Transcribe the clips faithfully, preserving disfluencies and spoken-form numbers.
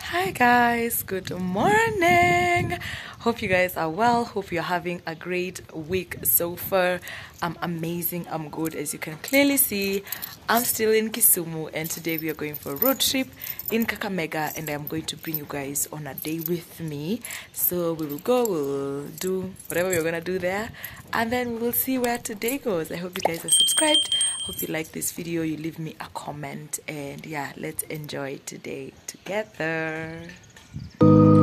Hi guys, good morning. Hope you guys are well. Hope you're having a great week so far. I'm amazing. I'm good. As you can clearly see, I'm still in Kisumu, and today we are going for a road trip in Kakamega, and I'm going to bring you guys on a day with me. So we will go, we'll do whatever we're gonna do there, and then we will see where today goes. I hope you guys are subscribed. Hope you like this video. You leave me a comment, and yeah, let's enjoy today together. Oh,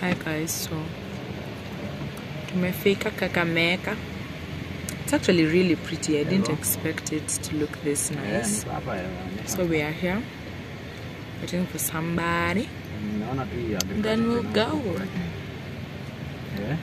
Hi guys, so tumefika Kakamega. It's actually really pretty. I didn't expect it to look this nice. So we are here waiting for somebody. Then we'll go. Yeah.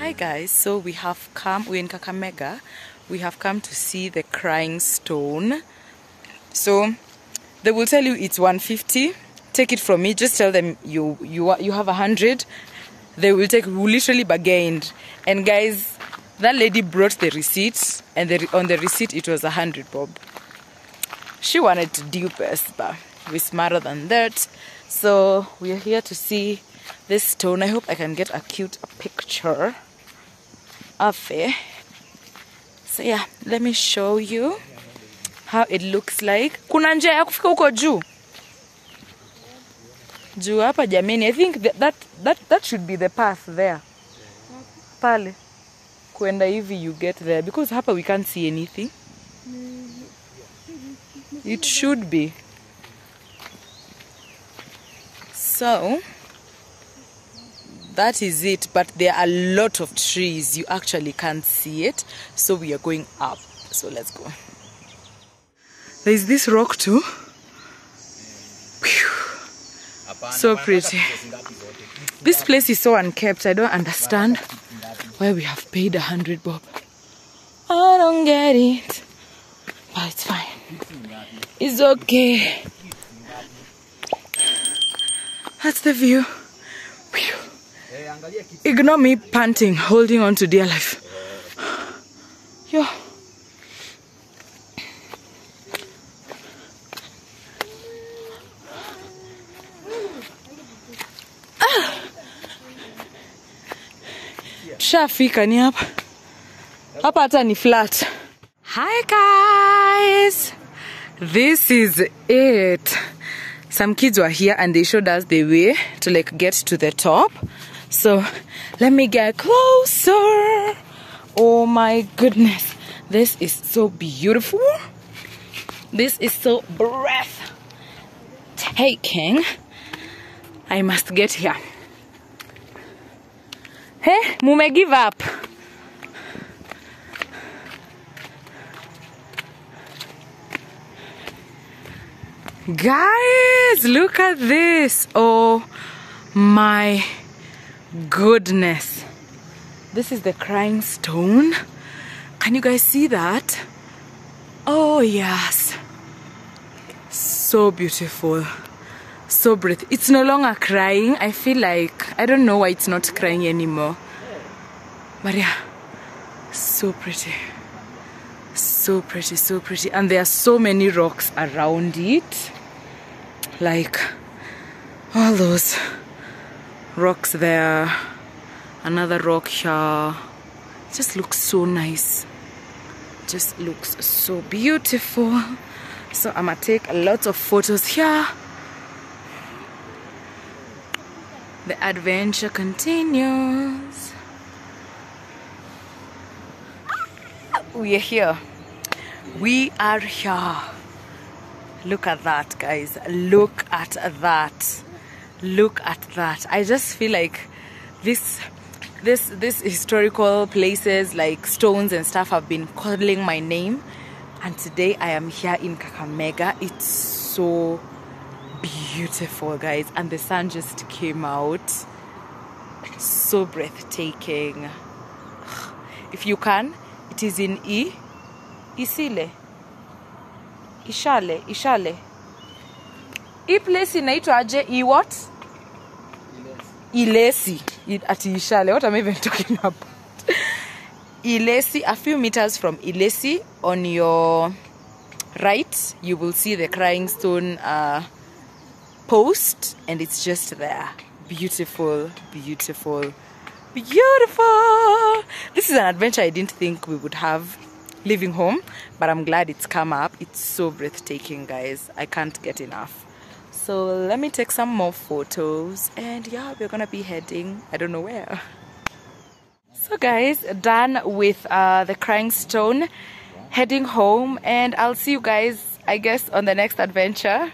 Hi guys, so we have come, we're in Kakamega, we have come to see the Crying Stone. So they will tell you it's one fifty, take it from me, just tell them you you you have a hundred, they will take, we literally bargained. And guys, that lady brought the receipt, and the, on the receipt it was a hundred bob. She wanted to dupe us, but we're smarter than that. So we're here to see this stone. I hope I can get a cute picture of it. So yeah, let me show you how it looks like. Kuna njia ya kufika huko juu. Juu hapa jamani. I think that that that, that should be the path there. Pale kwenda hivi you get there, because hapa we can't see anything. It should be. So that is it, but there are a lot of trees. You actually can't see it, so we are going up. So let's go. There is this rock too. So pretty. This place is so unkept. I don't understand why we have paid a hundred bob. I don't get it, but it's fine. It's okay. That's the view. Ignore me panting, holding on to dear life. Yo. Ah. Shafika ni hapa. Hapa hata ni flat. Hi guys! This is it. Some kids were here and they showed us the way to like get to the top. So let me get closer. Oh my goodness. This is so beautiful. This is so breathtaking. I must get here. Hey, Mume, give up. Guys, look at this. Oh my goodness. This is the Crying Stone. Can you guys see that? Oh yes. So beautiful. So breath. It's no longer crying. I feel like, I don't know why it's not crying anymore. But yeah, so pretty. So pretty, so pretty. And there are so many rocks around it. Like, all those rocks there. Another rock here. It just looks so nice. It just looks so beautiful. So I'm gonna take lots of photos here. The adventure continues. We are here. We are here. Look at that, guys. Look at that. Look at that. I just feel like this, this, this historical places like stones and stuff have been calling my name, and today I am here in Kakamega. It's so beautiful, guys, and the sun just came out. So breathtaking. If you can, it is in I Isile Ishale Ishale I place inaitwa aje I what? Ilesi. Ati Ishale, what am I even talking about? Ilesi, a few meters from Ilesi on your right you will see the Crying Stone uh post, and it's just there. Beautiful, beautiful, beautiful. This is an adventure I didn't think we would have leaving home, but I'm glad it's come up. It's so breathtaking, guys. I can't get enough. So let me take some more photos, and yeah, we're gonna be heading, I don't know where. So guys, done with uh, the Crying Stone, heading home, and I'll see you guys, I guess, on the next adventure.